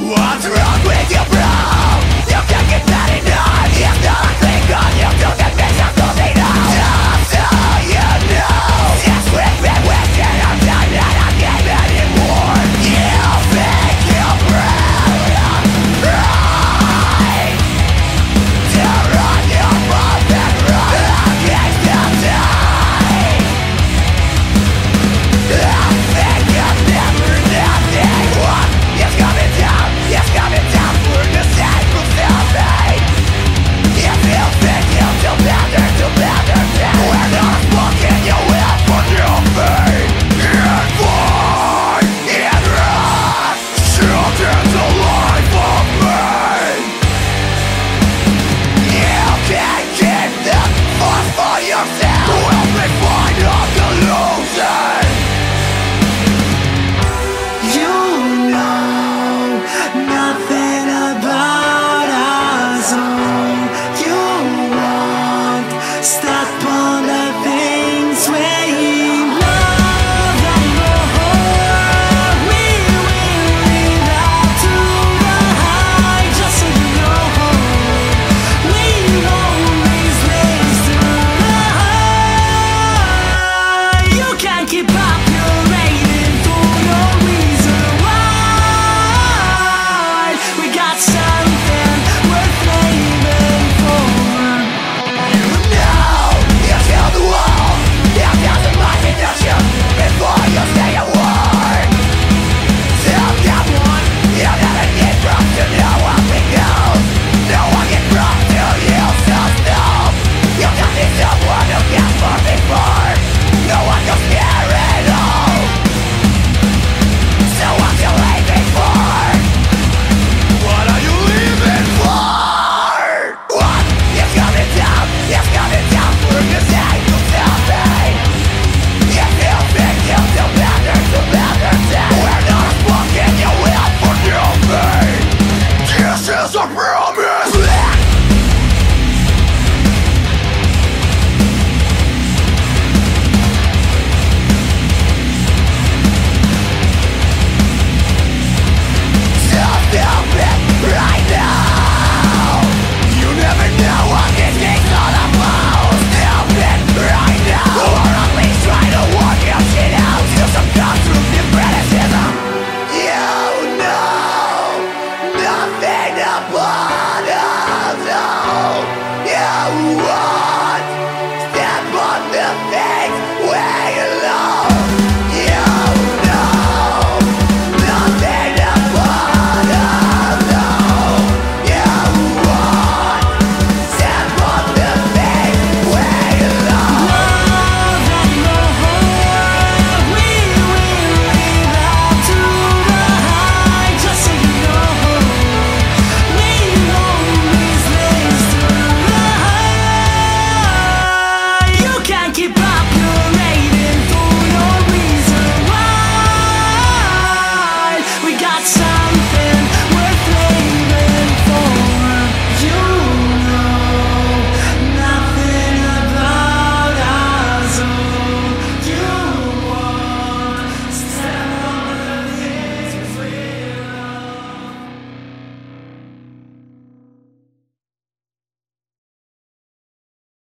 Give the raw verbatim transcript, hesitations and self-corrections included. What's wrong with you, bro? You can't get that enough. You have nothing on you.